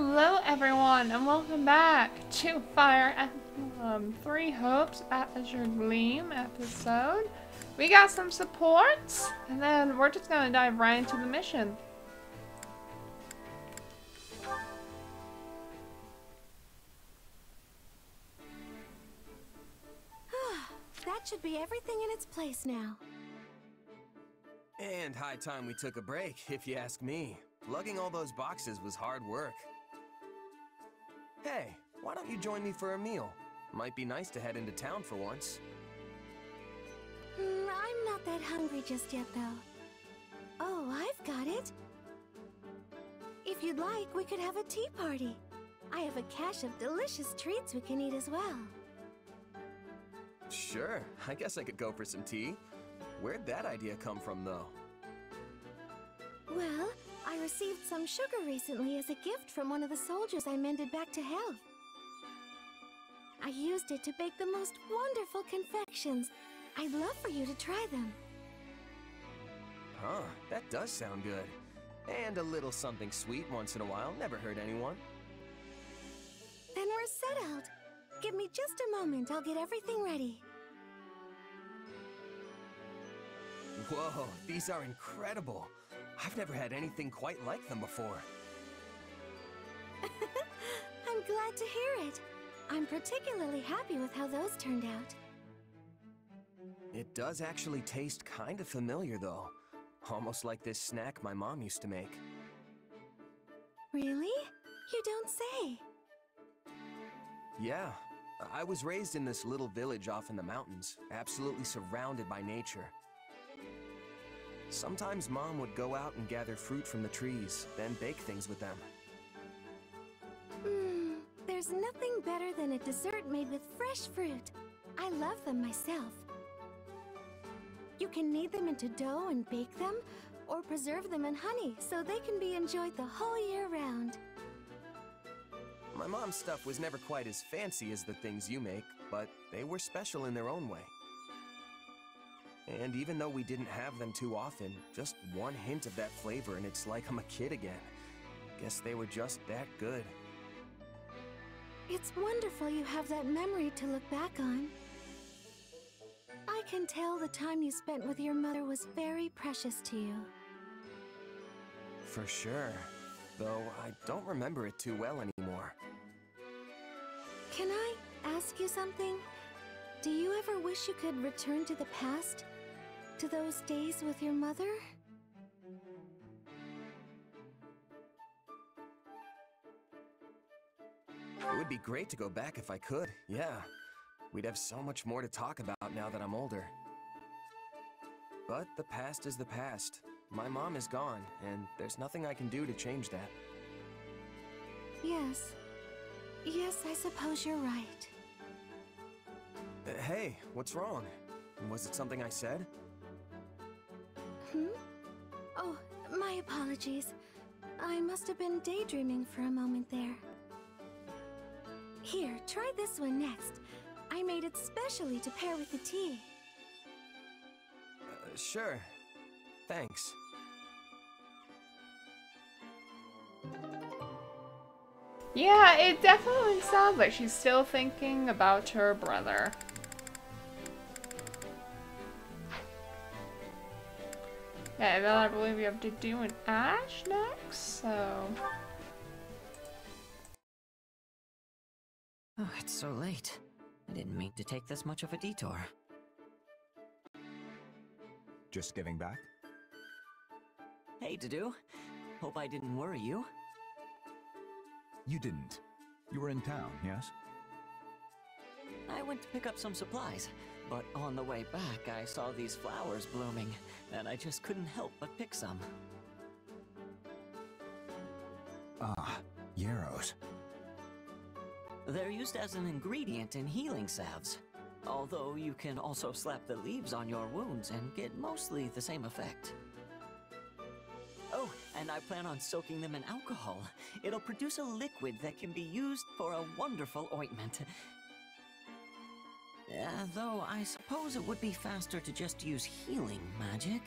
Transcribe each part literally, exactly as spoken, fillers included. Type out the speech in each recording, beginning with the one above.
Hello everyone and welcome back to Fire Emblem Three Hopes at Azure Gleam episode. We got some supports and then we're just gonna dive right into the mission. That should be everything in its place now. And high time we took a break, if you ask me. Lugging all those boxes was hard work. Hey, why don't you join me for a meal? Might be nice to head into town for once. Mm, I'm not that hungry just yet, though. Oh, I've got it. If you'd like, we could have a tea party. I have a cache of delicious treats we can eat as well. Sure, I guess I could go for some tea. Where'd that idea come from, though? Well, I received some sugar recently as a gift from one of the soldiers I mended back to health. I used it to bake the most wonderful confections. I'd love for you to try them. Huh, that does sound good. And a little something sweet once in a while never hurt anyone. Then we're settled. Give me just a moment, I'll get everything ready. Whoa, these are incredible. I've never had anything quite like them before. I'm glad to hear it. I'm particularly happy with how those turned out. It does actually taste kind of familiar, though. Almost like this snack my mom used to make. Really? You don't say. Yeah. I was raised in this little village off in the mountains, absolutely surrounded by nature. Sometimes Mom would go out and gather fruit from the trees, then bake things with them. Mmm, there's nothing better than a dessert made with fresh fruit. I love them myself. You can knead them into dough and bake them, or preserve them in honey so they can be enjoyed the whole year round. My mom's stuff was never quite as fancy as the things you make, but they were special in their own way. And even though we didn't have them too often, just one hint of that flavor and it's like I'm a kid again. Guess they were just that good. It's wonderful you have that memory to look back on. I can tell the time you spent with your mother was very precious to you. For sure, though I don't remember it too well anymore. Can I ask you something? Do you ever wish you could return to the past? To those days with your mother? It would be great to go back if I could, yeah. We'd have so much more to talk about now that I'm older. But the past is the past. My mom is gone, and there's nothing I can do to change that. Yes. Yes, I suppose you're right. Uh, hey, what's wrong? Was it something I said? Hmm? Oh, my apologies. I must have been daydreaming for a moment there. Here, try this one next. I made it specially to pair with the tea. Uh, sure. Thanks. Yeah, it definitely sounds like she's still thinking about her brother. Yeah, and then I believe we have to do an Ash next, so... Oh, it's so late. I didn't mean to take this much of a detour. Just giving back? Hey, Dedue. Hope I didn't worry you. You didn't. You were in town, yes? I went to pick up some supplies, but on the way back I saw these flowers blooming, and I just couldn't help but pick some. Ah, yarrows. They're used as an ingredient in healing salves, although you can also slap the leaves on your wounds and get mostly the same effect. Oh, and I plan on soaking them in alcohol. It'll produce a liquid that can be used for a wonderful ointment. Uh, though I suppose it would be faster to just use healing magic.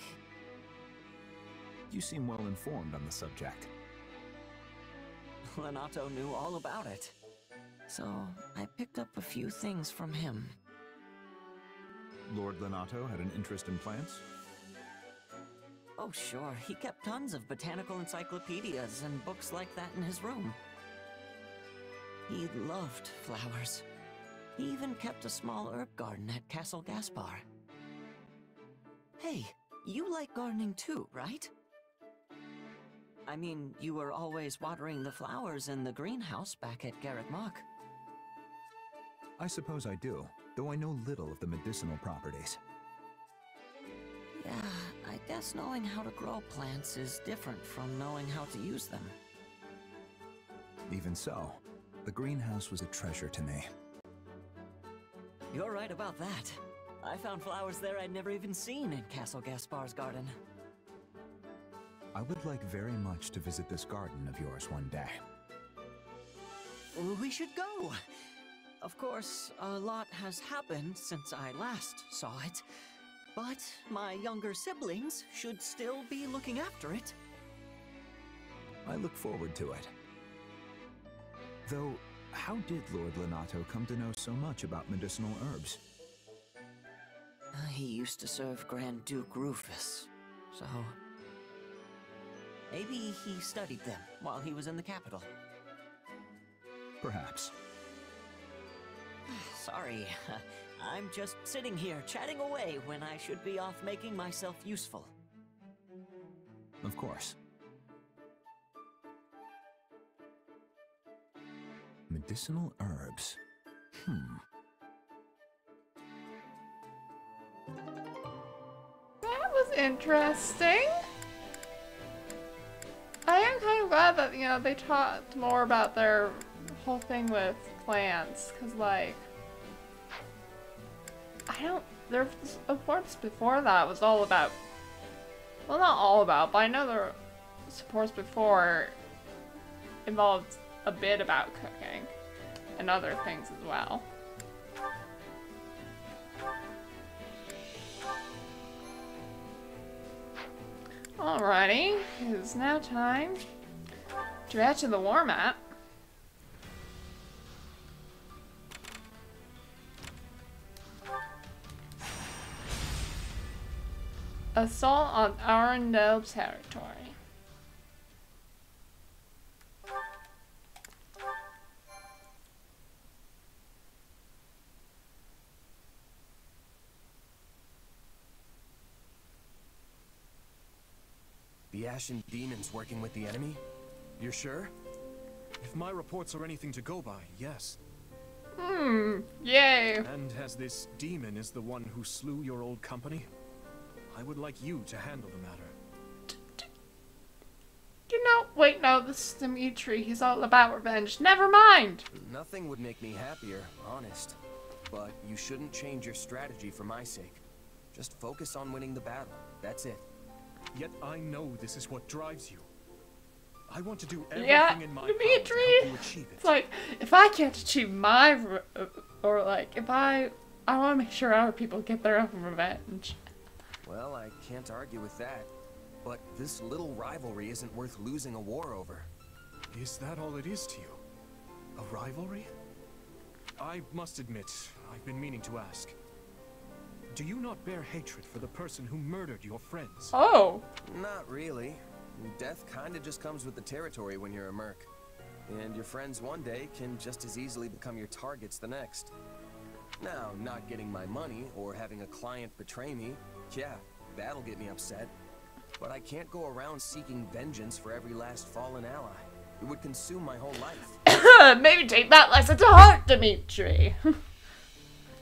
You seem well informed on the subject. Lonato knew all about it. So, I picked up a few things from him. Lord Lonato had an interest in plants? Oh, sure. He kept tons of botanical encyclopedias and books like that in his room. He loved flowers. He even kept a small herb garden at Castle Gaspard. Hey, you like gardening too, right? I mean, you were always watering the flowers in the greenhouse back at Garrett Mock. I suppose I do, though I know little of the medicinal properties. Yeah, I guess knowing how to grow plants is different from knowing how to use them. Even so, the greenhouse was a treasure to me. You're right about that. I found flowers there I'd never even seen in Castle Gaspard's garden. I would like very much to visit this garden of yours one day. We should go! Of course, a lot has happened since I last saw it, but my younger siblings should still be looking after it. I look forward to it. Though, how did Lord Lonato come to know so much about medicinal herbs? Uh, he used to serve Grand Duke Rufus, so... Maybe he studied them while he was in the capital. Perhaps. Sorry, I'm just sitting here chatting away when I should be off making myself useful. Of course. Medicinal herbs. Hmm. That was interesting. I am kind of glad that, you know, they talked more about their whole thing with plants, because, like, I don't, there was, of course, before that was all about, well, not all about, but I know the supports before involved a bit about cooking and other things as well. Alrighty, it is now time to head to the war map. Assault on Arundel territory. The Ashen Demon's working with the enemy? You're sure? If my reports are anything to go by, yes. Hmm, yay. And as this demon is the one who slew your old company, I would like you to handle the matter. You know, wait, no, this is Dimitri. He's all about revenge. Never mind! Nothing would make me happier, honest. But you shouldn't change your strategy for my sake. Just focus on winning the battle. That's it. Yet I know this is what drives you. I want to do everything yeah, in my Dimitri. Power to help you achieve it. It's like, if I can't achieve my... Or like, if I... I want to make sure other people get their own revenge. Well, I can't argue with that, but this little rivalry isn't worth losing a war over. Is that all it is to you? A rivalry? I must admit, I've been meaning to ask. Do you not bear hatred for the person who murdered your friends? Oh! Not really. Death kinda just comes with the territory when you're a merc. And your friends one day can just as easily become your targets the next. Now, not getting my money or having a client betray me, yeah, that'll get me upset. But I can't go around seeking vengeance for every last fallen ally. It would consume my whole life. Maybe take that lesson to heart, Dimitri.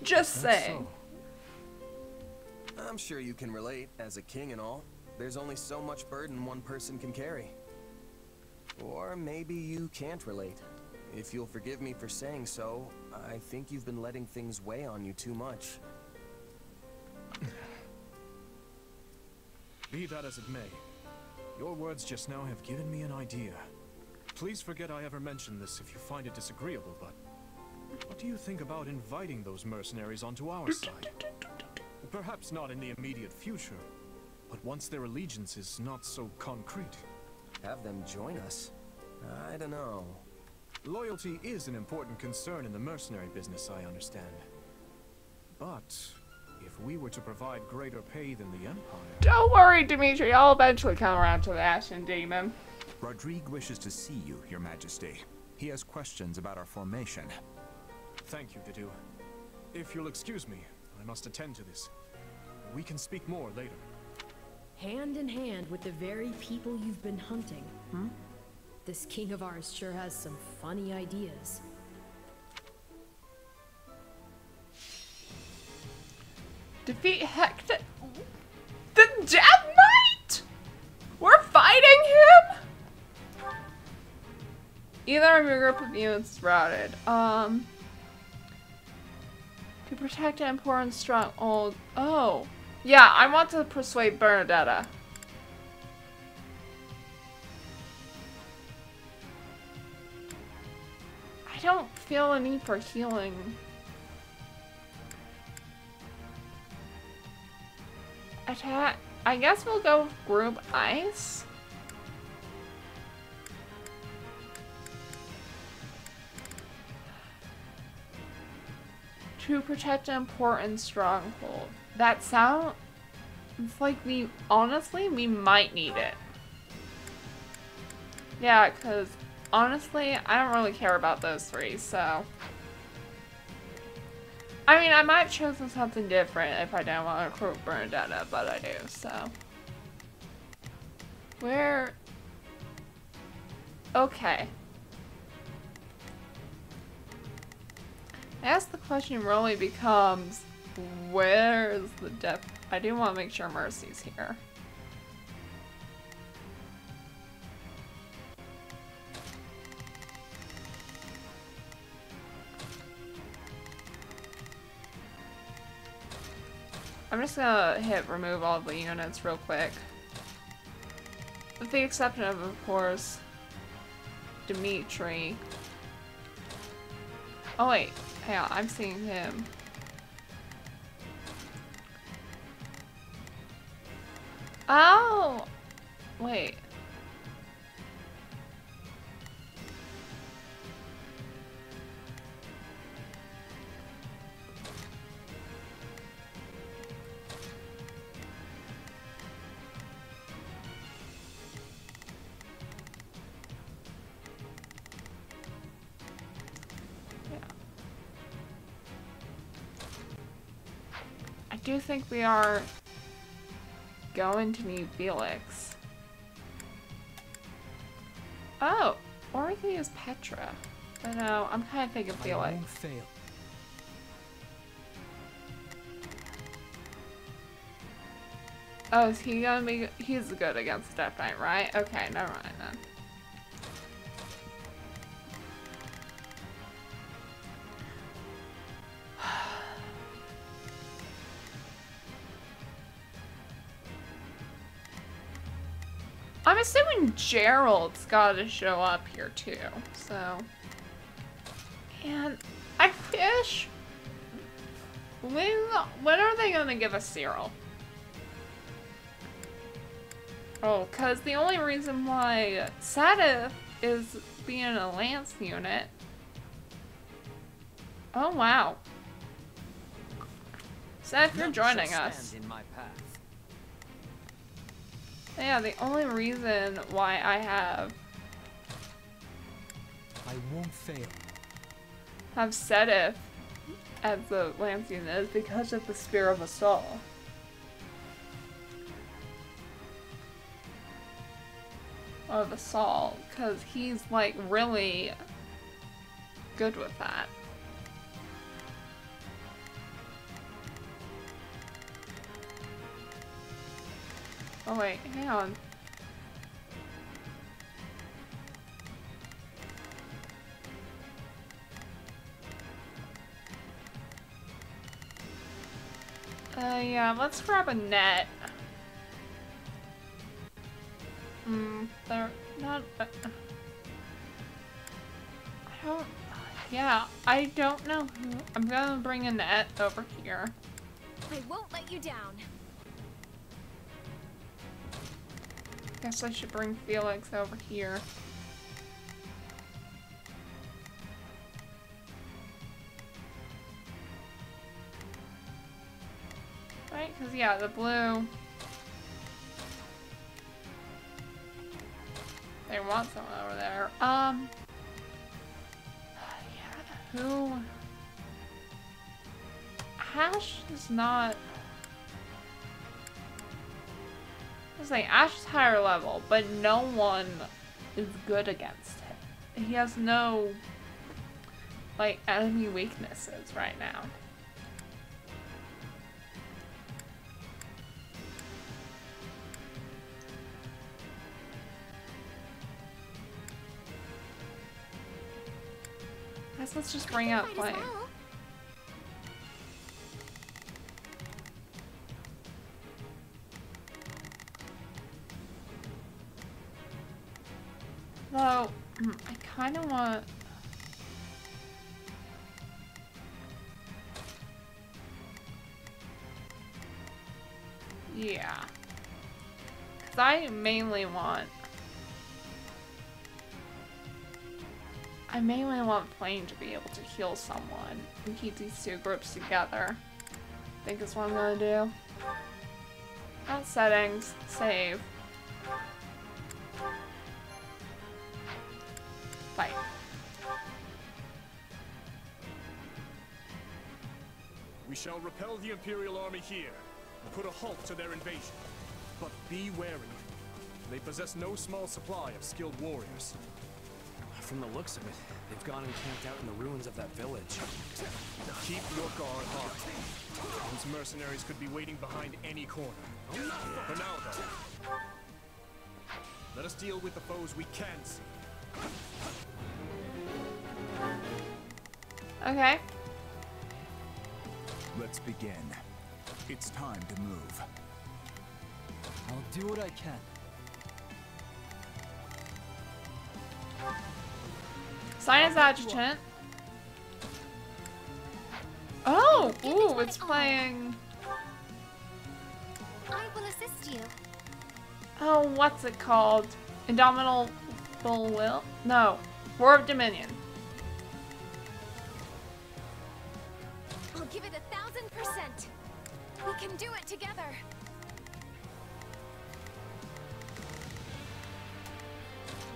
Just saying. So. I'm sure you can relate, as a king and all. There's only so much burden one person can carry. Or maybe you can't relate. If you'll forgive me for saying so, I think you've been letting things weigh on you too much. Be that as it may, your words just now have given me an idea. Please forget I ever mentioned this if you find it disagreeable, but... What do you think about inviting those mercenaries onto our side? Perhaps not in the immediate future, but once their allegiance is not so concrete. Have them join us? I don't know. Loyalty is an important concern in the mercenary business, I understand. But if we were to provide greater pay than the Empire... Don't worry, Dimitri. I'll eventually come around to the Ashen Demon. Rodrigue wishes to see you, Your Majesty. He has questions about our formation. Thank you, Dedue. If you'll excuse me, I must attend to this. We can speak more later. Hand in hand with the very people you've been hunting, hmm? This king of ours sure has some funny ideas. Defeat Hector... The Death Knight?! We're fighting him?! Either I'm a group of you and sprouted. Um... To protect and poor and strong old... Oh. Yeah, I want to persuade Bernadetta. I don't feel a need for healing. Attack. I guess we'll go group ice. To protect an important stronghold. That sound. It's like we honestly we might need it. Yeah, because. Honestly, I don't really care about those three, so... I mean, I might have chosen something different if I didn't want to recruit Bernadetta, but I do, so... Where... Okay. I ask the question really becomes, where's the depth? I do want to make sure Mercy's here. I'm just gonna hit remove all the units real quick. With the exception of, of course, Dimitri. Oh wait, hang on, I'm seeing him. Oh! Wait. I do think we are going to need Felix. Oh, or we can use Petra. I know, I'm kind of thinking Felix. I won't fail. Oh, is he gonna be? He's good against Death Knight, right? Okay, never mind then. I'm assuming Jeralt's gotta show up here too, so. And I wish. When, when are they gonna give us Cyril? Oh, because the only reason why Seteth is being a Lance unit. Oh, wow. Seteth, you're joining us. Yeah, the only reason why I have I won't fail. Have Seteth as the Lance unit is because of the Spear of Assault. Of Assault, because he's like really good with that. Oh wait, hang on. Uh, yeah, let's grab a net. Hmm, they're not... Uh, I don't... Yeah, I don't know who... I'm gonna bring a net over here. I won't let you down. Guess I should bring Felix over here. is, yeah, the blue. They want someone over there. Um, yeah, who? Ash is not. I was saying, Ash is higher level, but no one is good against him. He has no, like, enemy weaknesses right now. I guess let's just bring out Flame. Though, I kind of want... Yeah. Because I mainly want... I mainly want Flame to be able to heal someone and keep these two groups together. I think that's what I'm going to do. Not settings. Save. Fight. We shall repel the Imperial army here and put a halt to their invasion. But be wary. They possess no small supply of skilled warriors. From the looks of it, they've gone and camped out in the ruins of that village. Keep your guard high. These mercenaries could be waiting behind any corner. For now, though, let us deal with the foes we can see. Okay. Let's begin. It's time to move. I'll do what I can. Sign as adjutant. Oh! Ooh, it's playing... I will assist you. Oh, what's it called? Indomitable Will? No. War of Dominion. I'll give it a thousand percent. We can do it together.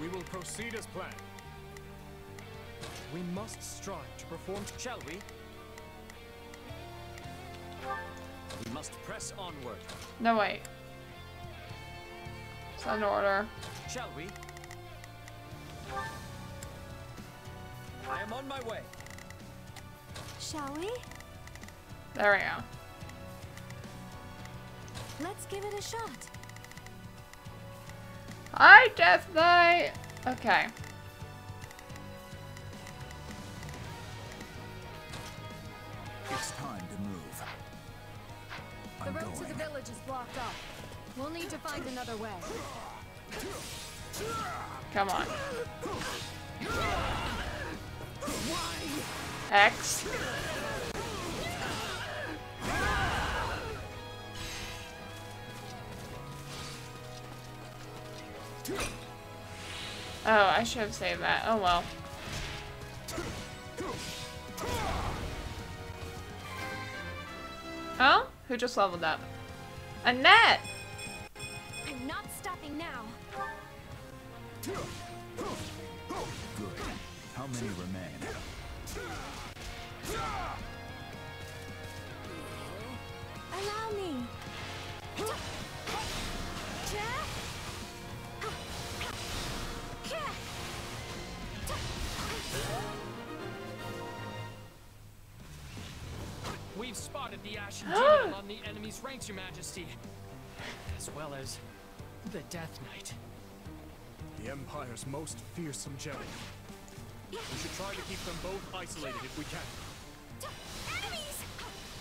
We will proceed as planned. We must strive to perform, shall we? We must press onward. No, wait. It's an order. Shall we? I am on my way. Shall we? There we go. Let's give it a shot. Hi, Death Knight! Okay. It's time to move. The I'm road going. to the village is blocked off. We'll need to find another way. Come on. X. Oh, I should have saved that. Oh well. Oh? Who just leveled up? Annette! I'm not stopping now. Good. How many remain? Allow me. We've spotted the Ashen Demon on the enemy's ranks, Your Majesty, as well as the Death Knight, the Empire's most fearsome jelly. We should try to keep them both isolated if we can. Enemies!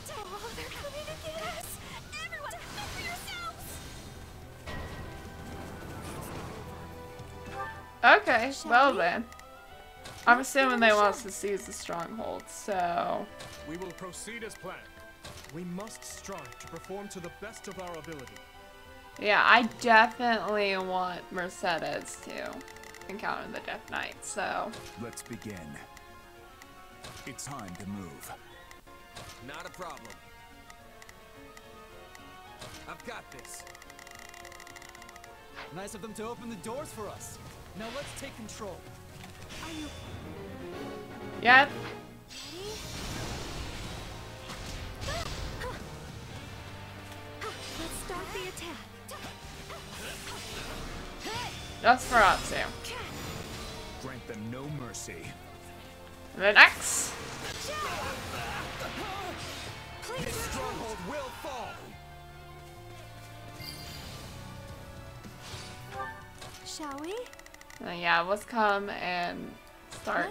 Oh, they're coming to get us! Everyone, fend for yourselves! Okay, well then. I'm assuming they want us to seize the stronghold, so... We will proceed as planned. We must strive to perform to the best of our ability. Yeah, I definitely want Mercedes to encounter the Death Knight, so... Let's begin. It's time to move. Not a problem. I've got this. Nice of them to open the doors for us. Now let's take control. Are you... Yep. Let's start the attack. That's for Atsu. Grant them no mercy. And then axe. This stronghold will fall. Shall we? Uh, yeah, let's come and start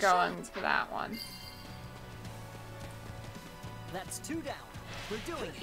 going shot. for that one. That's two down. We're doing it.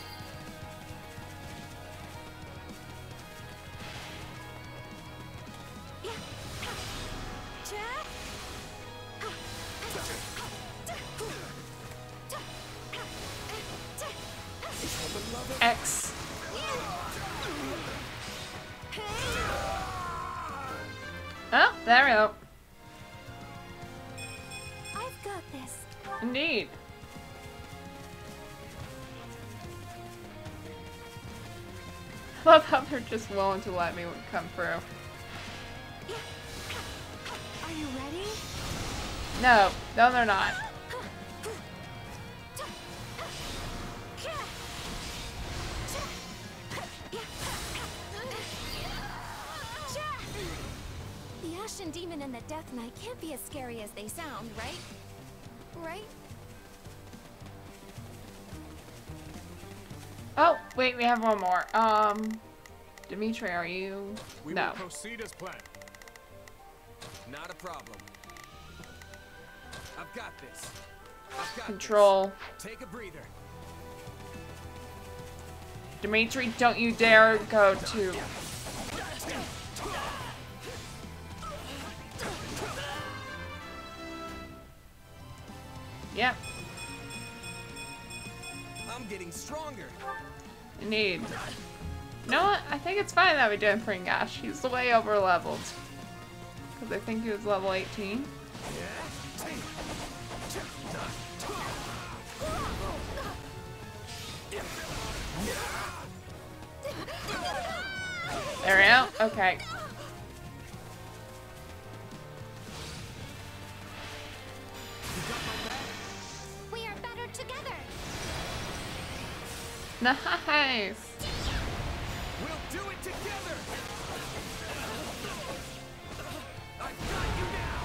X. Oh, there we go. I've got this. Indeed. I love how they're just willing to let me come through. Are you ready? No, no, they're not. The Ashen Demon and the Death Knight can't be as scary as they sound, right? Right? Oh, wait, we have one more. Um, Dimitri, are you? We no. Will proceed as planned. Not a problem. I've got this. I've got Control. This. Take a breather. Dimitri, don't you dare go to. Yep. I'm getting stronger. Indeed. You know what? I think it's fine that we didn't bring Ash. He's way over leveled. Because I think he was level eighteen. There we go. Okay. Nice. We'll do it together. I've got you now.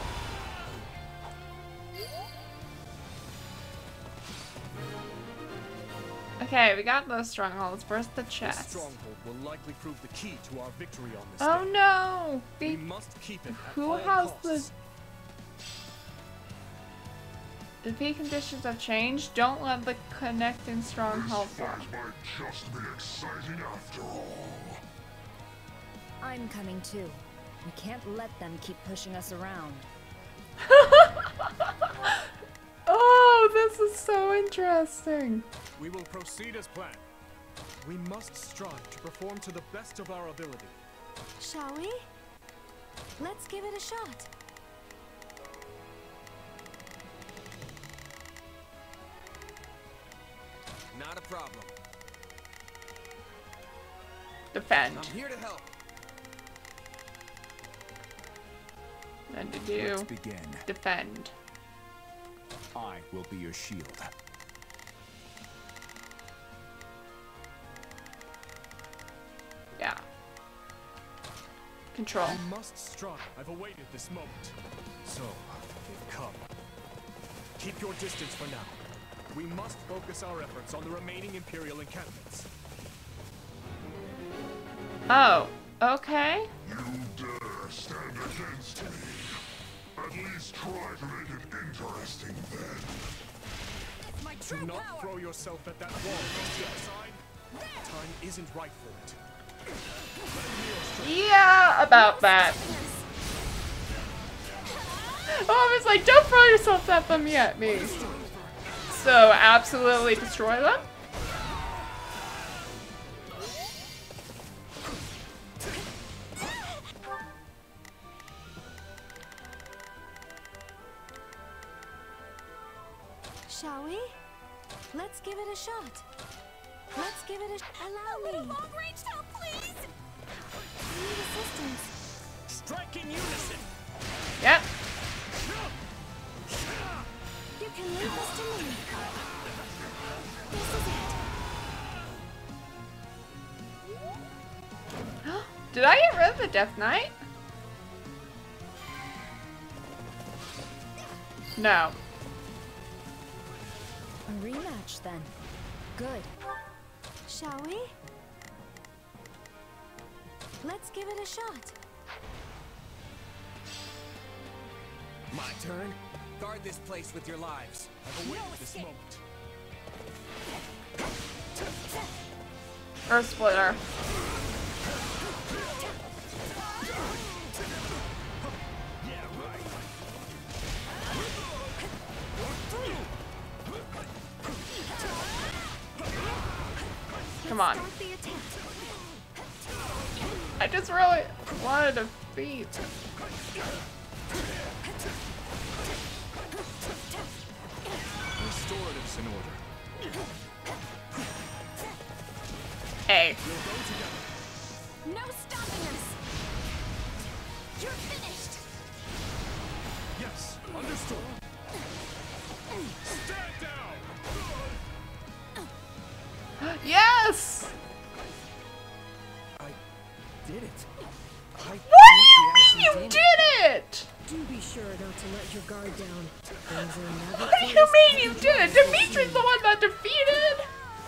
Okay, we got those strongholds. Where's the chest? This stronghold will likely prove the key to our victory on this. Oh day. no! We, we must keep it. Who has the? The P conditions have changed. Don't let the connecting stronghold fall. This fight might just be exciting after all. I'm coming too. We can't let them keep pushing us around. Oh, this is so interesting. We will proceed as planned. We must strive to perform to the best of our ability. Shall we? Let's give it a shot. Not a problem. Defend. I'm here to help. And to do. Let's begin. Defend. I will be your shield. Yeah. Control. I must strike. I've awaited this moment. So they've come. Keep your distance for now. We must focus our efforts on the remaining Imperial encampments. Oh, okay. You dare stand against me. At least try to make it interesting then. It's my true Do not power. throw yourself at that wall, sign. Time isn't right for it. Yeah, about that. Oh, I was like, don't throw yourself at them yet, me. So absolutely destroy them. Shall we? Let's give it a shot. Let's give it a sh allow me. A little long-range help, please. I need assistance. Strike in unison. Yep. You can leave this to me. This is it. Did I get rid of the Death Knight? No. A rematch then. Good. Shall we? Let's give it a shot. My turn. Guard this place with your lives. I've awaited no this moment. Earth Splitter. Come on. I just really wanted a beat. Restoratives in order. Hey. No stopping us. You're finished. Yes, understood. Stand down. Yes. I did it. I what do you mean you did it? Do be sure not to let your guard down. What do you mean you did it? Dimitri's the one that defeated!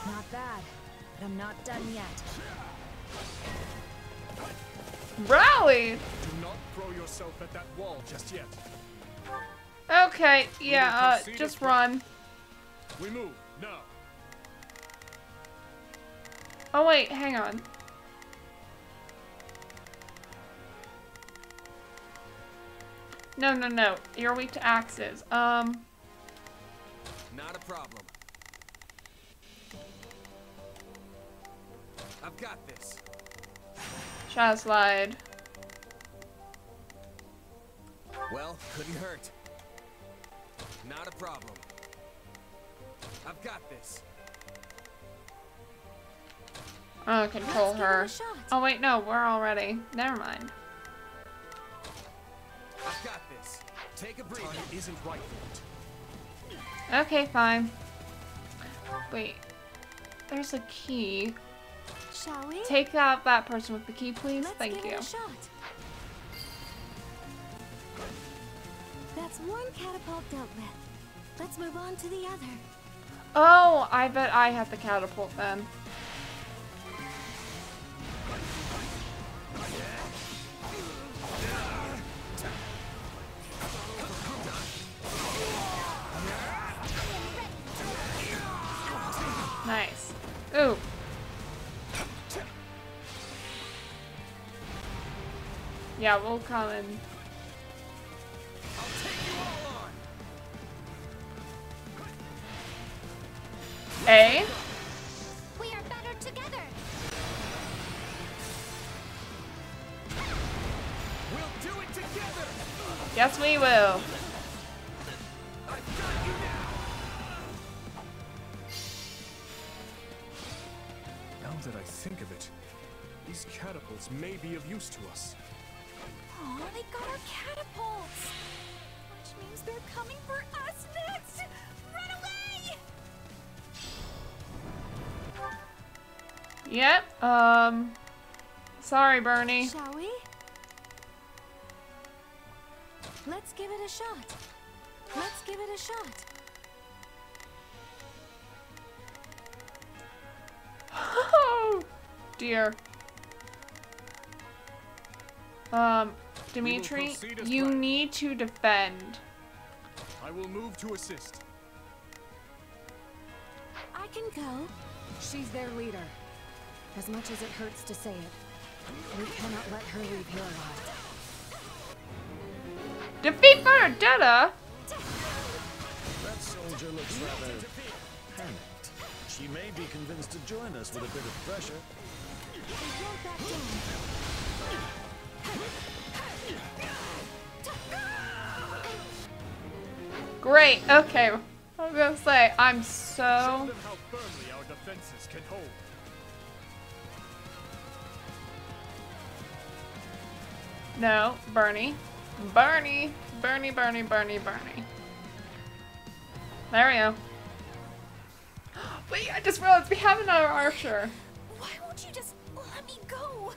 Not bad, but I'm not done yet. Rally! Do not throw yourself at that wall just yet. Okay, yeah, uh, just run. We move, now. Oh wait, hang on. No, no, no. You're weak to axes. Um. Not a problem. I've got this. Shadow slide. Well, couldn't hurt. Not a problem. I've got this. Oh, control her. Oh wait, no, we're already. Never mind. I've got this. Take a breather. Isn't right. Okay, fine. Wait. There's a key. Shall we? Take out that person with the key, please. Let's Thank give you. It a shot. That's one catapult dealt with. Let's move on to the other. Oh, I bet I have the catapult then. Nice. Ooh. Yeah, we'll come in. I'll take you all on. Hey. We are better together. We'll do it together. Yes, we will. That I think of it, these catapults may be of use to us. Oh, they got our catapults! Which means they're coming for us next! Run away! Yep, um... Sorry, Bernie. Shall we? Let's give it a shot. Let's give it a shot. Oh dear. Um, Dimitri, you plan. Need to defend. I will move to assist. I can go. She's their leader. As much as it hurts to say it, we cannot let her leave here alive. Defeat Bernadetta! That soldier looks rather panicked. She may be convinced to join us with a bit of pressure. Great, okay. I was gonna say, I'm so... Show them how firmly our defenses can hold. No, Bernie. Bernie! Bernie, Bernie, Bernie, Bernie. There we go. Wait, I just realized we have another archer. Why won't you just let me go?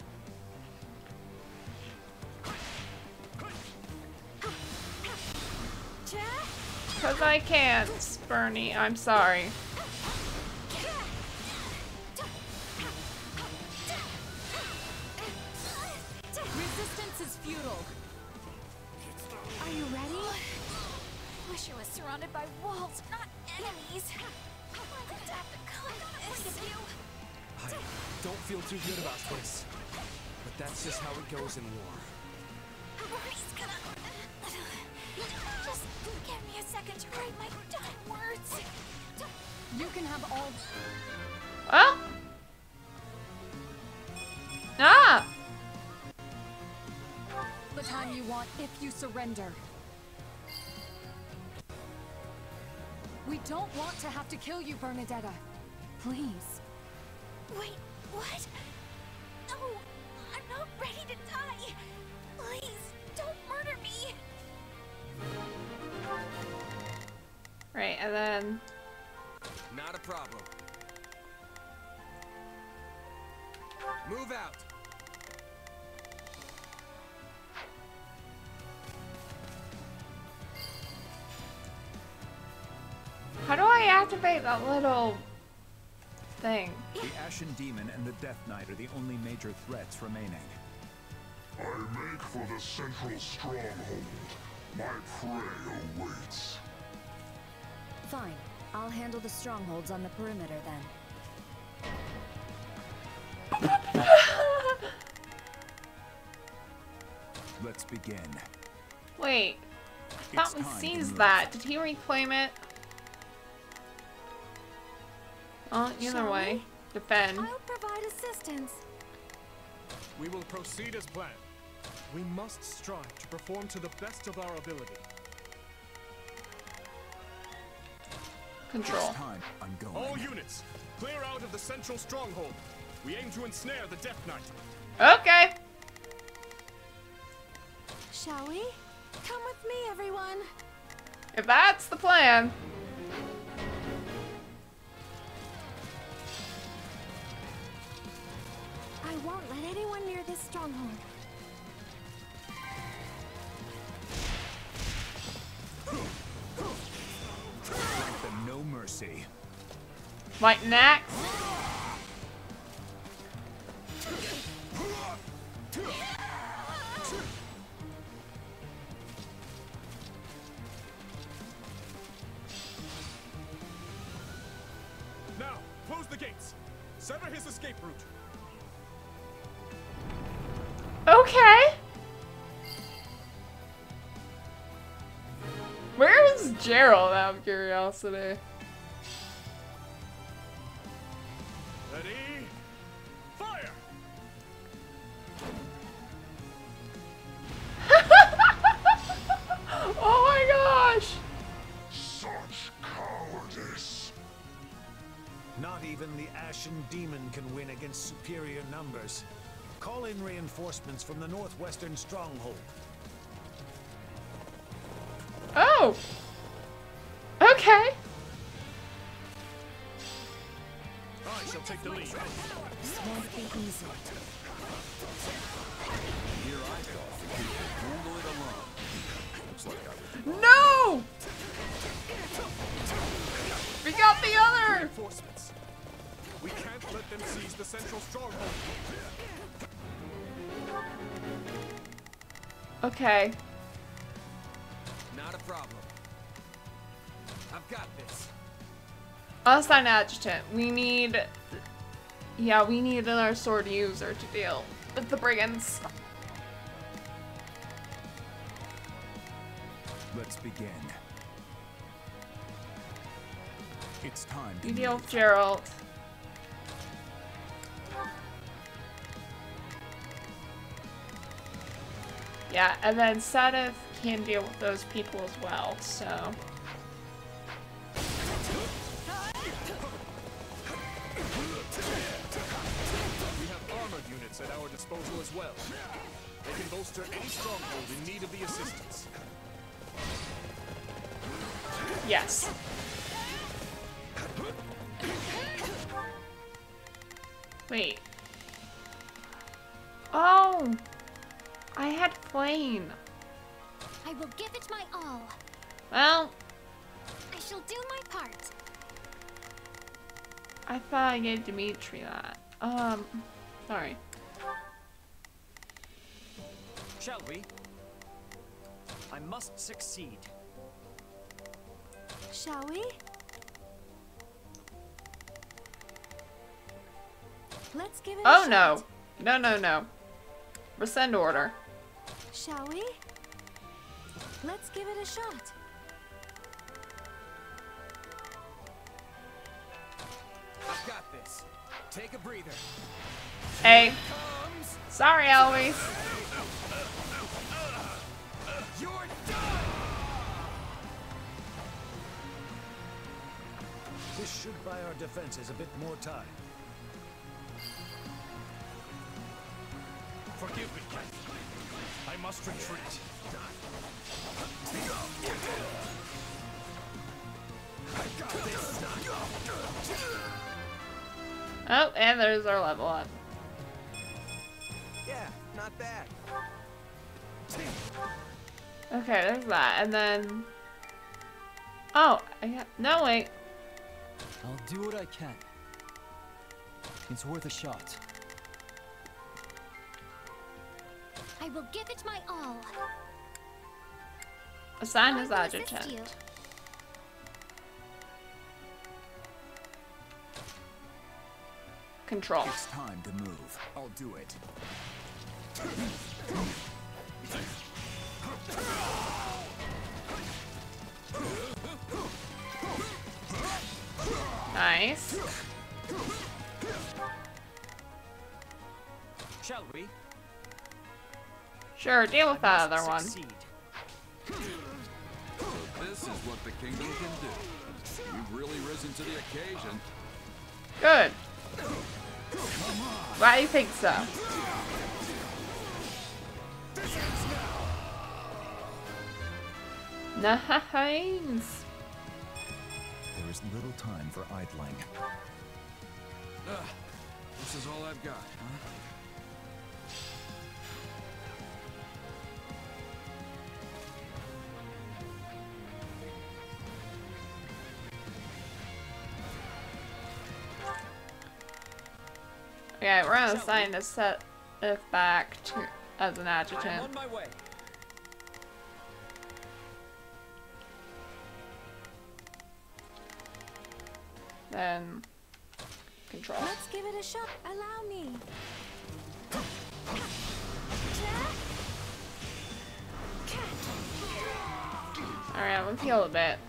Because I can't, Bernie. I'm sorry. Resistance is futile. Are you ready? Wish I was surrounded by walls, not enemies. I don't feel too good about this, but that's just how it goes in war. Just give me a second to write my dying words. You can have all. Oh. Ah. The time you want, if you surrender. We don't want to have to kill you, Bernadetta. Please. Wait, what? No, I'm not ready to die. Please, don't murder me. Right, and then... Not a problem. Move out. How do I activate that little thing? The Ashen Demon and the Death Knight are the only major threats remaining. I make for the central stronghold. My prey awaits. Fine. I'll handle the strongholds on the perimeter then. Let's begin. Wait. I thought we seized that. Did he reclaim it? Oh, either way. Defend. I'll provide assistance. We will proceed as planned. We must strive to perform to the best of our ability. Control. Time, I'm going. All units, clear out of the central stronghold. We aim to ensnare the Death Knight. Okay. Shall we? Come with me, everyone. If that's the plan. I won't let anyone near this stronghold. No mercy. Like next. Now, close the gates. Sever his escape route. Okay. Where is Jeralt out of curiosity? Ready? Fire! Oh my gosh! Such cowardice. Not even the Ashen Demon can win against superior numbers. Call in reinforcements from the northwestern stronghold. Oh! Okay! I shall take the lead. This won't be easy. Here I go. Rule it alone. Looks like I would... No! We got the other! Reinforcements. We can't let them seize the central stronghold. Okay. Not a problem. I've got this. I'll sign adjutant. We need... Yeah, we need another sword user to deal with the brigands. Let's begin. It's time to... You deal with Jeralt. Yeah, and then Seteth can deal with those people as well, so... as well. They can bolster any stronghold in need of the assistance. Yes. Wait. Oh! I had plane. I will give it my all. Well. I shall do my part. I thought I gave Dimitri that. Um, sorry. Shall we? I must succeed. Shall we? Let's give it oh, a no. No, no, no. Rescind order. Shall we? Let's give it a shot. I've got this. Take a breather. Hey. Sorry, Eloise. You're done. This should buy our defenses a bit more time. Forgive me. I must retreat. Oh, and there's our level up. Yeah, not bad. Okay, there's that, and then. Oh, I got... no wait. I'll do what I can. It's worth a shot. I will give it my all. Assign as adjutant. Control. It's time to move. I'll do it. Nice. Shall we? Sure, deal with that other one. This is what the kingdom can do. You've really risen to the occasion. Good. Why do you think so? Nice. There is little time for idling. Uh, this is all I've got, huh? Okay, we're gonna assign to set it back to as an adjutant. On my way. Then control. Let's give it a shot. Allow me. Alright, let's heal a bit.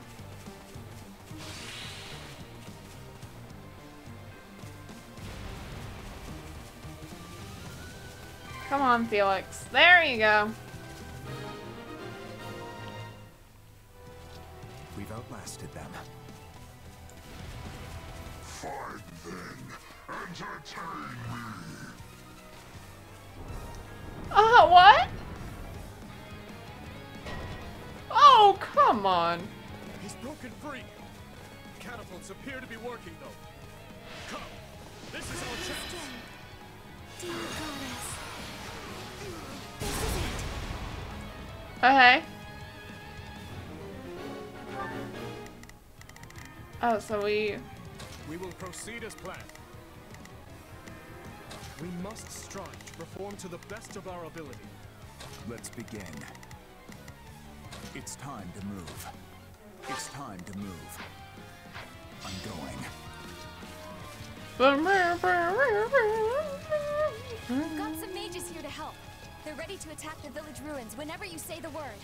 Come on, Felix. There you go. We've outlasted them. Fine then. Entertain me. Uh, what? Oh, come on. He's broken free. Catapults appear to be working though. Come. This is our chance. Dear goddess. Okay. Oh, so we... We will proceed as planned. We must strive to perform to the best of our ability. Let's begin. It's time to move. It's time to move. I'm going. We've got some mages here to help. They're ready to attack the village ruins whenever you say the word.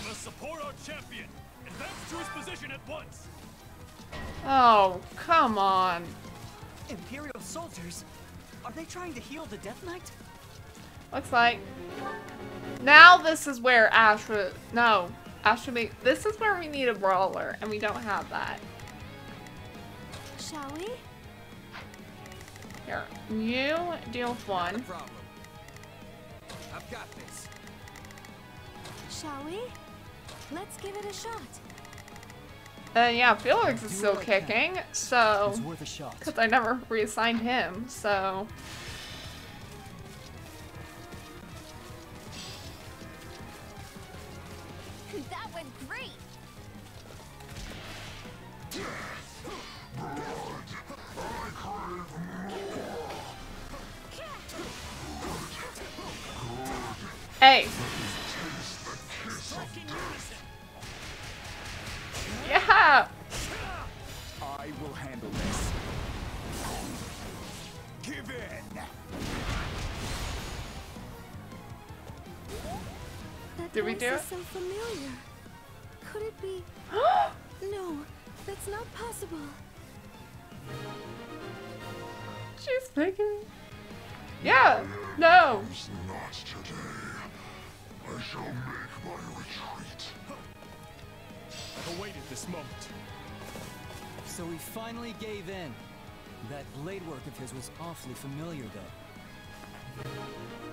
We must support our champion. Advance to his position at once. Oh, come on. Imperial soldiers? Are they trying to heal the Death Knight? Looks like. Now this is where Asher... No. Asher... This is where we need a brawler, and we don't have that. Shall we? Here. You deal with one. I've got this. Shall we? Let's give it a shot. And yeah, Felix is still kicking, so because I never reassigned him, so. That went great. Hey. Yeah. I will handle this. Give in. That Did we do it? So familiar. Could it be? No, that's not possible. She's picking. Yeah. No. Not today. I shall make my retreat. I've awaited this moment. So he finally gave in. That blade work of his was awfully familiar, though.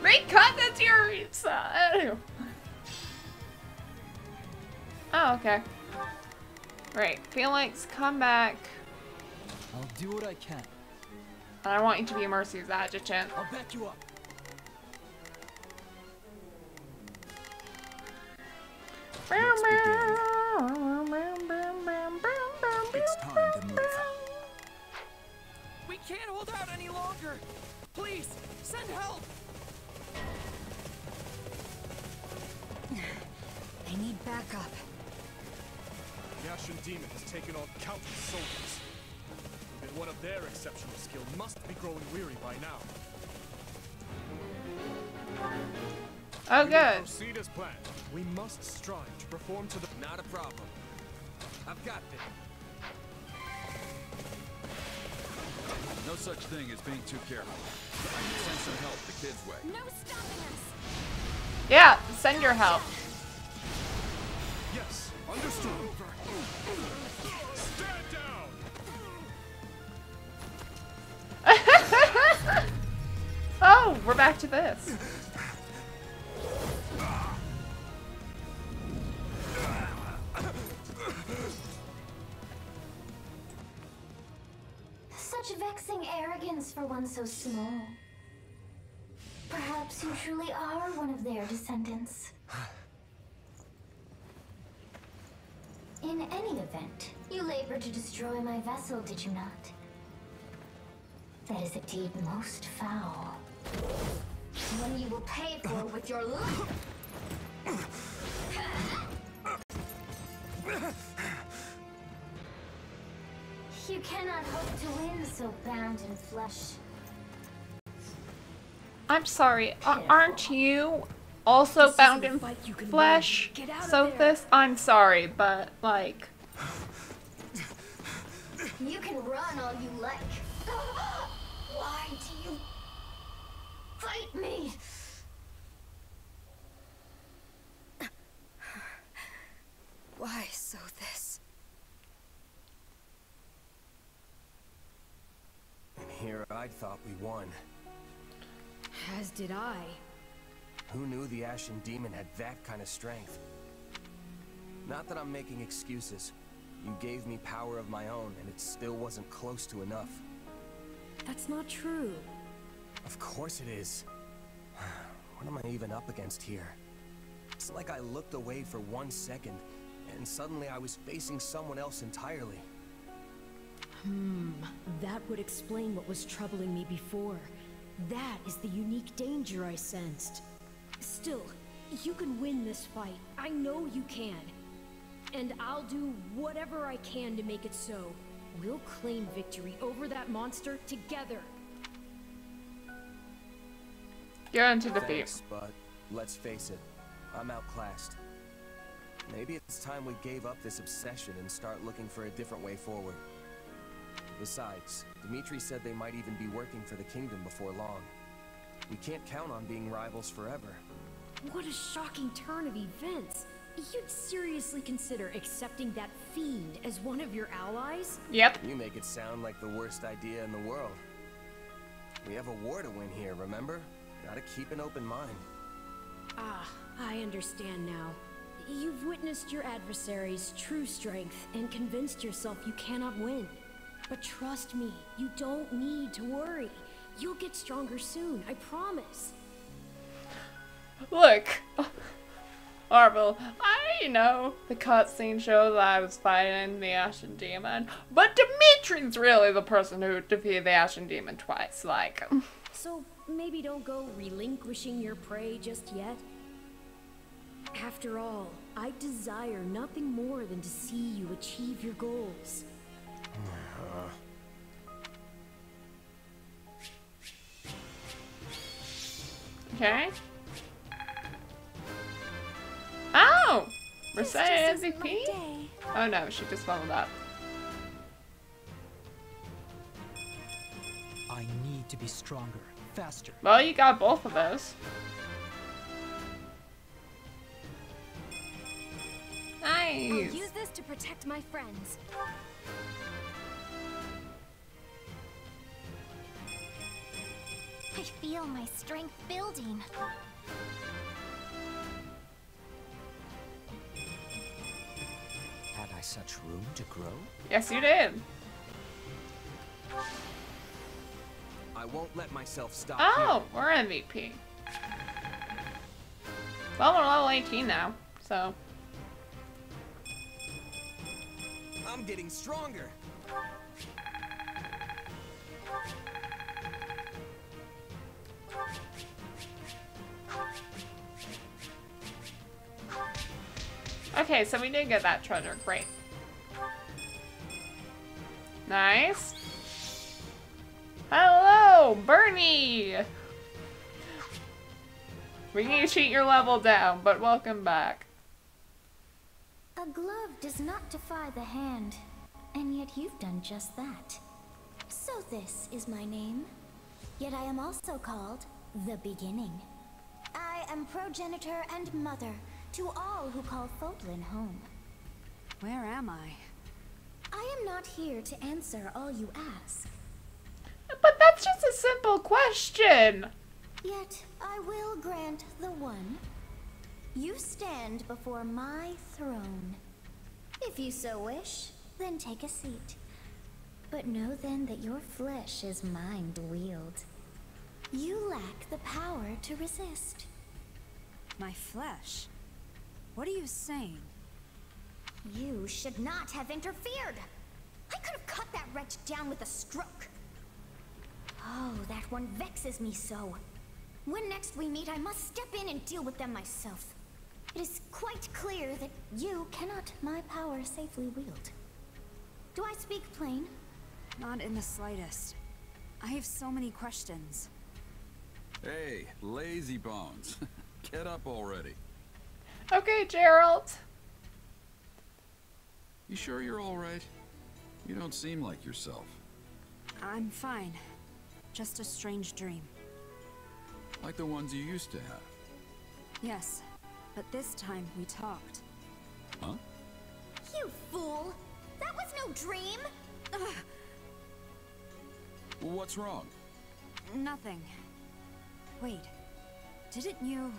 Great cut. That's your. Uh, Oh, okay. Right, Felix, come back. I'll do what I can. And I want you to be Mercy's adjutant. I'll back you up. It's time to move. We can't hold out any longer. Please, send help. I need backup. The Ashen Demon has taken on countless soldiers. And one of their exceptional skill must be growing weary by now. Oh, we good. Proceed as planned. We must strive to perform to the. Not a problem. I've got this. No such thing as being too careful. I can send some help the kids' way. No stopping us. Yeah, send your help. Yes, understood. Stand down. Oh, we're back to this. Such vexing arrogance for one so small. Perhaps you truly are one of their descendants. In any event, you labored to destroy my vessel, did you not? That is a deed most foul. One you will pay for with your life. You cannot hope to win so bound in flesh. I'm sorry, uh, aren't you? Also bound in flesh, Sothis. I'm sorry, but like. You can run all you like. Why do you fight me? Why, Sothis? And here I thought we won. As did I. Who knew the Ashen Demon had that kind of strength? Not that I'm making excuses. You gave me power of my own, and it still wasn't close to enough. That's not true. Of course it is. What am I even up against here? It's like I looked away for one second, and suddenly I was facing someone else entirely. Hmm, that would explain what was troubling me before. That is the unique danger I sensed. Still, you can win this fight. I know you can. And I'll do whatever I can to make it so. We'll claim victory over that monster together. You're into defeat. But let's face it, I'm outclassed. Maybe it's time we gave up this obsession and start looking for a different way forward. Besides, Dimitri said they might even be working for the kingdom before long. We can't count on being rivals forever. What a shocking turn of events. You'd seriously consider accepting that fiend as one of your allies? Yep. You make it sound like the worst idea in the world. We have a war to win here, remember? Gotta keep an open mind. Ah, I understand now. You've witnessed your adversary's true strength and convinced yourself you cannot win. But trust me, you don't need to worry. You'll get stronger soon, I promise. Look, Arvel, I know the cutscene shows I was fighting the Ashen Demon, but Dimitri's really the person who defeated the Ashen Demon twice, like. So maybe don't go relinquishing your prey just yet. After all, I desire nothing more than to see you achieve your goals. Okay. Oh! Mercedes M V P? Oh no, she just leveled up. I need to be stronger, faster. Well, you got both of those. Nice. I'll use this to protect my friends. I feel my strength building. Had I such room to grow? Yes, you did. I won't let myself stop. Oh, here. We're M V P. Well, we're level eighteen now, so. I'm getting stronger. Okay, so we did get that treasure. Great. Nice. Hello, Bernie! We need to shoot your level down, but welcome back. A glove does not defy the hand, and yet you've done just that. Sothis is my name, yet I am also called the Beginning. I am progenitor and mother to all who call Fódlan home. Where am I? I am not here to answer all you ask. But that's just a simple question. Yet I will grant the one. You stand before my throne. If you so wish, then take a seat. But know then that your flesh is mine to wield. You lack the power to resist. My flesh? What are you saying? You should not have interfered. I could have cut that wretch down with a stroke. Oh, that one vexes me so. When next we meet, I must step in and deal with them myself. It is quite clear that you cannot my power safely wield. Do I speak plain? Not in the slightest. I have so many questions. Hey, lazy bones. Get up already. Okay, Jeralt. You sure you're all right? You don't seem like yourself. I'm fine. Just a strange dream. Like the ones you used to have. Yes. But this time, we talked. Huh? You fool! That was no dream! Ugh. What's wrong? Nothing. Wait. Didn't you...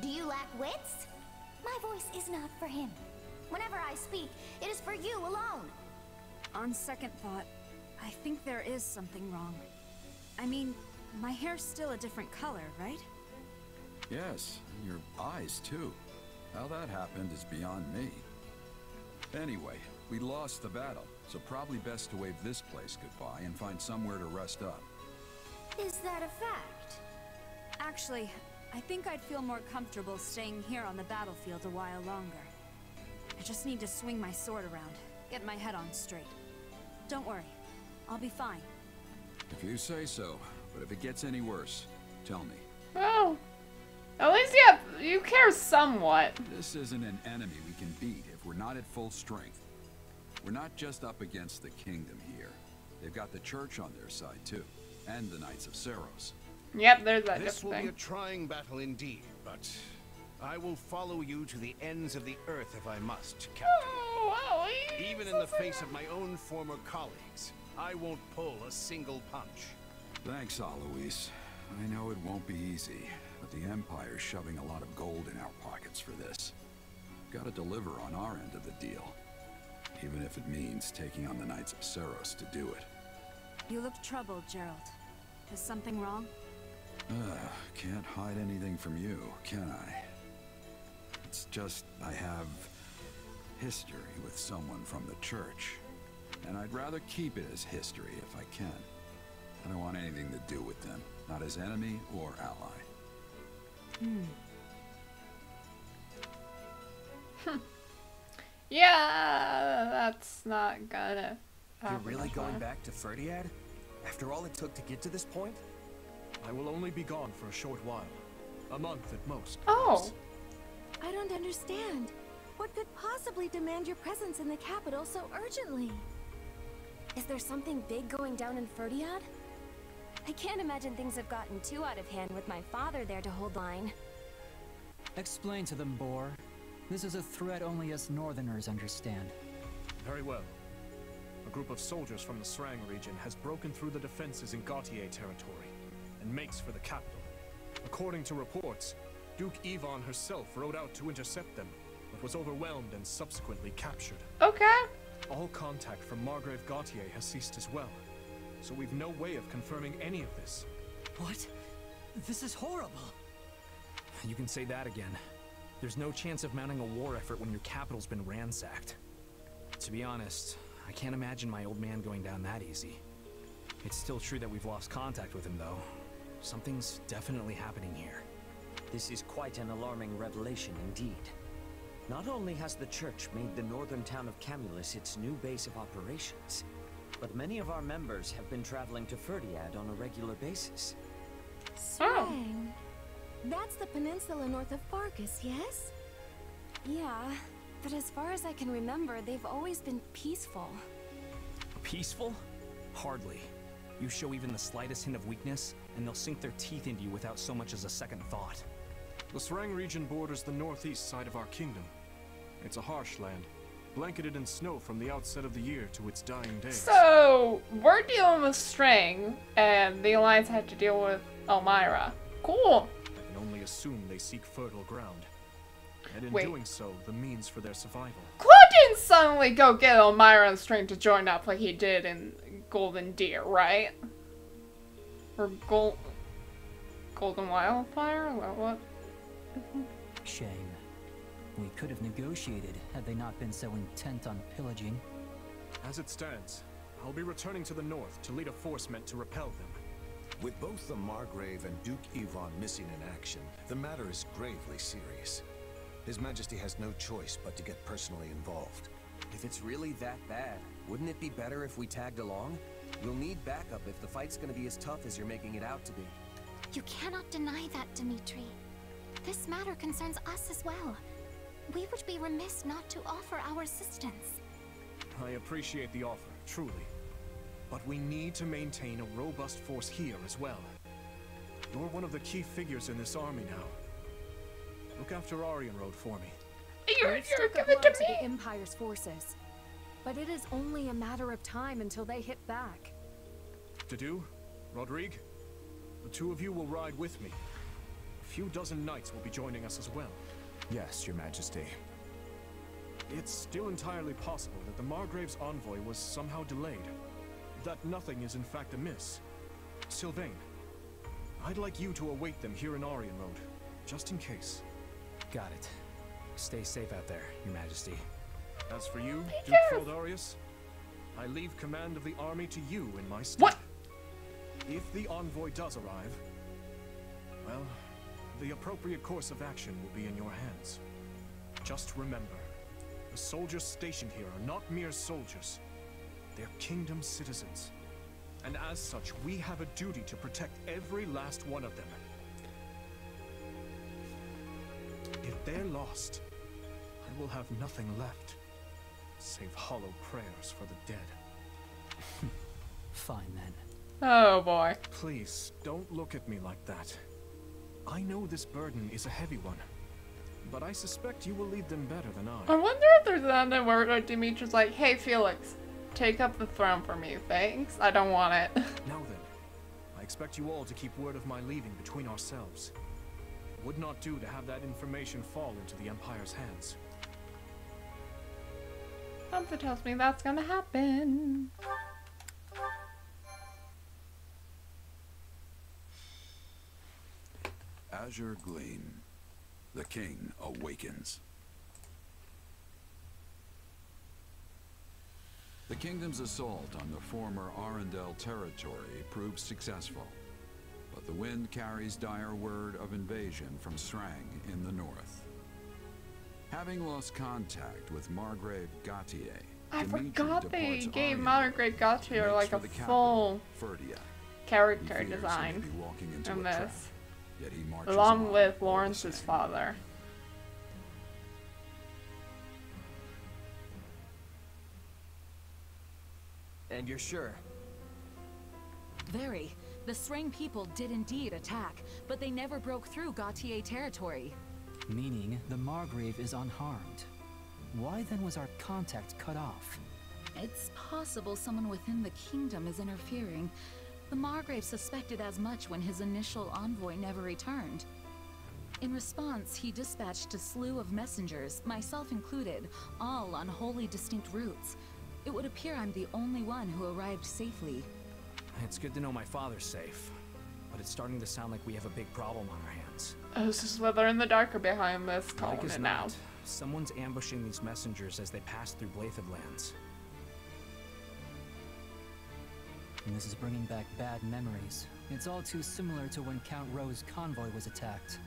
Do you lack wits? My voice is not for him. Whenever I speak, it is for you alone. On second thought, I think there is something wrong. I mean, my hair's still a different color, right? Yes, and your eyes, too. How that happened is beyond me. Anyway, we lost the battle, so probably best to wave this place goodbye and find somewhere to rest up. Is that a fact? Actually, I think I'd feel more comfortable staying here on the battlefield a while longer. I just need to swing my sword around, get my head on straight. Don't worry, I'll be fine. If you say so, but if it gets any worse, tell me. Oh. At least you, have, you care somewhat. This isn't an enemy we can beat if we're not at full strength. We're not just up against the kingdom here. They've got the church on their side too, and the Knights of Seiros. Yep, there's that. This will thing. be a trying battle indeed, but I will follow you to the ends of the earth if I must, Captain. Oh, oh, even in the face of my own former colleagues, I won't pull a single punch. Thanks, Alois. I know it won't be easy, but the Empire's shoving a lot of gold in our pockets for this. Gotta deliver on our end of the deal, even if it means taking on the Knights of Seiros to do it. You look troubled, Jeralt. Is something wrong? Uh, can't hide anything from you, can I? It's just I have history with someone from the church, and I'd rather keep it as history if I can. I don't want anything to do with them, not as enemy or ally. Hmm. Hmm. Yeah, that's not gonna happen. You're really going back to Fhirdiad? After all it took to get to this point? I will only be gone for a short while. A month at most. Perhaps. Oh. I don't understand. What could possibly demand your presence in the capital so urgently? Is there something big going down in Fhirdiad? I can't imagine things have gotten too out of hand with my father there to hold line. Explain to them, Boar. This is a threat only us northerners understand. Very well. A group of soldiers from the Sreng region has broken through the defenses in Gautier territory and makes for the capital. According to reports, Duke Yvonne herself rode out to intercept them, but was overwhelmed and subsequently captured. Okay. All contact from Margrave Gautier has ceased as well, so we've no way of confirming any of this. What? This is horrible. You can say that again. There's no chance of mounting a war effort when your capital's been ransacked. To be honest, I can't imagine my old man going down that easy. It's still true that we've lost contact with him, though. Something's definitely happening here. This is quite an alarming revelation indeed. Not only has the church made the northern town of Camulus its new base of operations, but many of our members have been traveling to Fhirdiad on a regular basis. Sreng. That's the peninsula north of Farkas, yes? Yeah, but as far as I can remember, they've always been peaceful. Peaceful? Hardly. You show even the slightest hint of weakness, and they'll sink their teeth into you without so much as a second thought. The Sreng region borders the northeast side of our kingdom. It's a harsh land, blanketed in snow from the outset of the year to its dying days. So, we're dealing with Sreng, and the Alliance had to deal with Almyra. Cool! I can only assume they seek fertile ground. And in Wait. doing so, the means for their survival. Claude didn't suddenly go get Almyra and Sreng to join up like he did in Golden Deer, right? Or Gold... Golden Wildfire? What? what? Shame. We could have negotiated had they not been so intent on pillaging. As it stands, I'll be returning to the north to lead a force meant to repel them. With both the Margrave and Duke Yvonne missing in action, the matter is gravely serious. His Majesty has no choice but to get personally involved. If it's really that bad, wouldn't it be better if we tagged along? We'll need backup if the fight's gonna be as tough as you're making it out to be. You cannot deny that, Dimitri. This matter concerns us as well. We would be remiss not to offer our assistance. I appreciate the offer, truly. But we need to maintain a robust force here as well. You're one of the key figures in this army now. Look after Arianrhod for me. You're, you're giving it to me! The Empire's forces. But it is only a matter of time until they hit back. Dedue, Rodrigue, the two of you will ride with me. A few dozen knights will be joining us as well. Yes, Your Majesty. It's still entirely possible that the Margrave's envoy was somehow delayed. That nothing is in fact amiss. Sylvain, I'd like you to await them here in Arianrhod, just in case. Got it. Stay safe out there, Your Majesty. As for you, Duke Feldarius, I leave command of the army to you in my stead. What? If the envoy does arrive, well... the appropriate course of action will be in your hands. Just remember, the soldiers stationed here are not mere soldiers. They're kingdom citizens. And as such, we have a duty to protect every last one of them. If they're lost, I will have nothing left, save hollow prayers for the dead. Fine then. Oh boy. Please, don't look at me like that. I know this burden is a heavy one, but I suspect you will lead them better than I. I wonder if there's another word where Dimitri's like, hey Felix, take up the throne for me, thanks? I don't want it. Now then, I expect you all to keep word of my leaving between ourselves. It would not do to have that information fall into the Empire's hands. Something tells me that's gonna happen. Azure Gleam. The King awakens. The kingdom's assault on the former Arundel territory proved successful, but the wind carries dire word of invasion from Sreng in the north. Having lost contact with Margrave Gautier, I Dimitri forgot they gave Margrave Gautier like a full Fhirdiad. Character design in this, yet he marches along with Lawrence's father. And you're sure? Very. The Sreng people did indeed attack, but they never broke through Gautier territory. Meaning the Margrave is unharmed. Why then was our contact cut off? It's possible someone within the kingdom is interfering. The Margrave suspected as much when his initial envoy never returned. In response, he dispatched a slew of messengers, myself included, all on wholly distinct routes. It would appear I'm the only one who arrived safely. It's good to know my father's safe, but it's starting to sound like we have a big problem on our hands. Oh, this is whether in the dark or behind this calling it now. Someone's ambushing these messengers as they pass through Blathid lands. And this is bringing back bad memories. It's all too similar to when Count Rowe's convoy was attacked.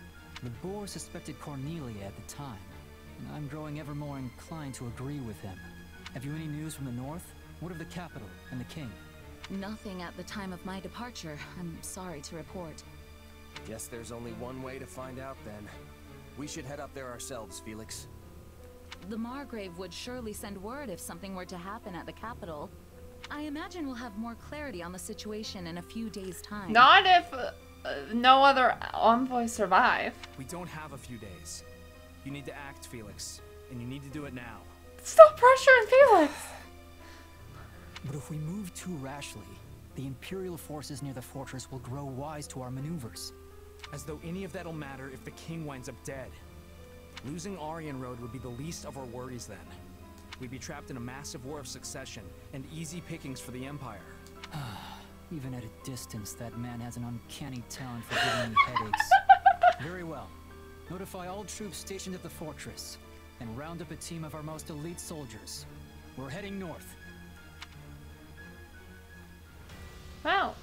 The boar suspected Cornelia at the time, and I'm growing ever more inclined to agree with him. Have you any news from the north? What of the capital and the king? Nothing at the time of my departure, I'm sorry to report. Guess there's only one way to find out then. We should head up there ourselves, Felix. The Margrave would surely send word if something were to happen at the capital. I imagine we'll have more clarity on the situation in a few days' time. Not if uh, uh, no other envoy survive. We don't have a few days. You need to act, Felix, and you need to do it now. Stop pressuring Felix! But if we move too rashly, the Imperial forces near the fortress will grow wise to our maneuvers. As though any of that'll matter if the king winds up dead. Losing Arianrhod would be the least of our worries then. We'd be trapped in a massive war of succession and easy pickings for the Empire. Even at a distance, that man has an uncanny talent for giving me headaches. Very well. Notify all troops stationed at the fortress. And round up a team of our most elite soldiers. We're heading north. Wow.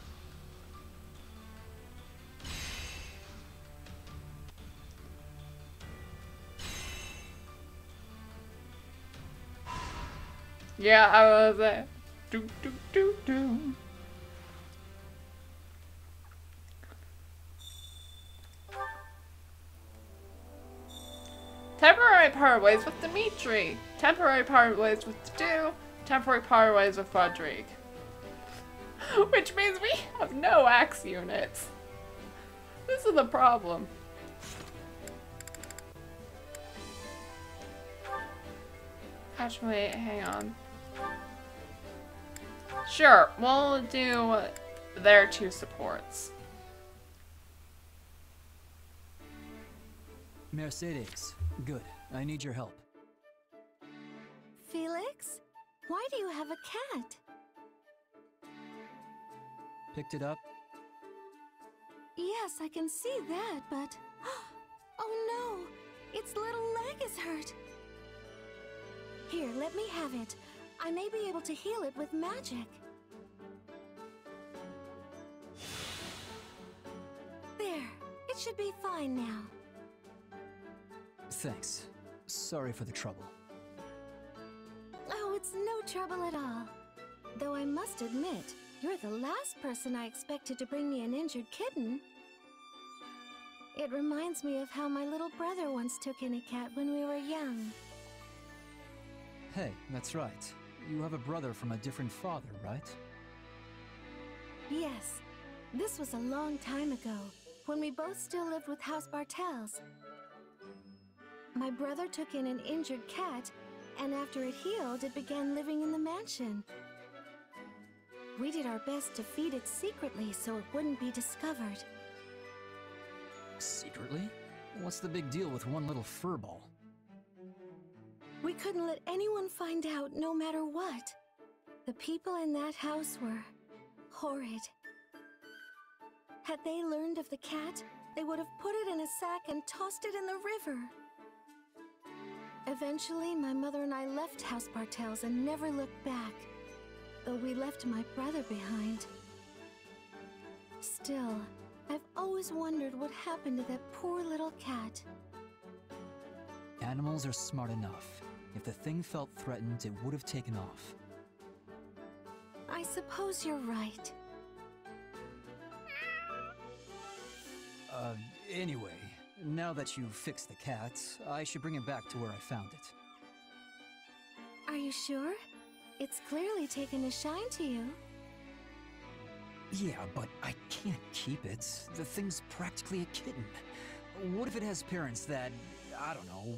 Yeah, I was there. Do do do do. Temporary parways with Dimitri. Temporary parways with Dedue. Temporary parways with Rodrigue. Which means we have no axe units. This is the problem. Actually, hang on. Sure, we'll do their two supports. Mercedes. Good. I need your help. Felix? Why do you have a cat? Picked it up? Yes, I can see that, but... Oh no! Its little leg is hurt! Here, let me have it. I may be able to heal it with magic. There. It should be fine now. Thanks. Sorry for the trouble. Oh, it's no trouble at all. Though I must admit, you're the last person I expected to bring me an injured kitten. It reminds me of how my little brother once took in a cat when we were young. Hey, that's right. You have a brother from a different father, right? Yes. This was a long time ago, when we both still lived with House Bartels. My brother took in an injured cat, and after it healed, it began living in the mansion. We did our best to feed it secretly so it wouldn't be discovered. Secretly? What's the big deal with one little furball? We couldn't let anyone find out, no matter what. The people in that house were horrid. Had they learned of the cat, they would have put it in a sack and tossed it in the river. Eventually, my mother and I left House Bartels and never looked back, though we left my brother behind. Still, I've always wondered what happened to that poor little cat. Animals are smart enough. If the thing felt threatened, it would have taken off. I suppose you're right. Uh, anyway, now that you've fixed the cat, I should bring it back to where I found it. Are you sure? It's clearly taken a shine to you. Yeah, but I can't keep it. The thing's practically a kitten. What if it has parents that, I don't know,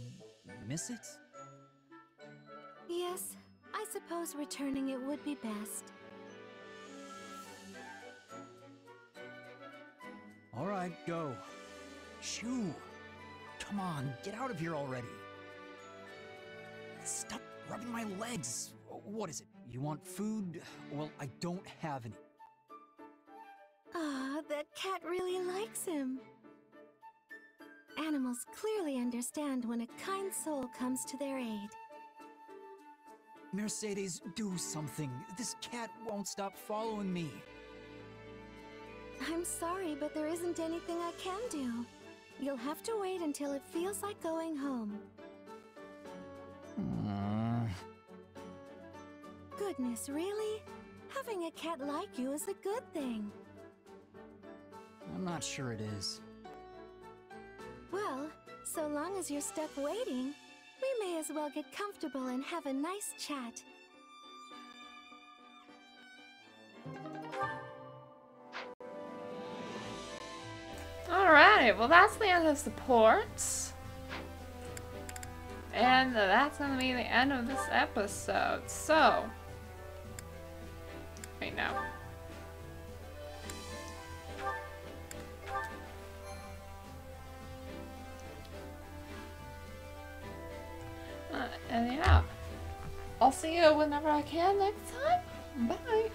miss it? Yes, I suppose returning it would be best. All right, go. Shoo! Come on, get out of here already! Stop rubbing my legs! What is it? You want food? Well, I don't have any. Ah, that cat really likes him. Animals clearly understand when a kind soul comes to their aid. Mercedes, do something. This cat won't stop following me. I'm sorry, but there isn't anything I can do. You'll have to wait until it feels like going home. Uh... Goodness, really? Having a cat like you is a good thing. I'm not sure it is. Well, so long as you're stuck waiting, we may as well get comfortable and have a nice chat. Alright, well that's the end of supports. And that's gonna be the end of this episode, so... Wait, no. Uh, and yeah. I'll see you whenever I can next time. Bye!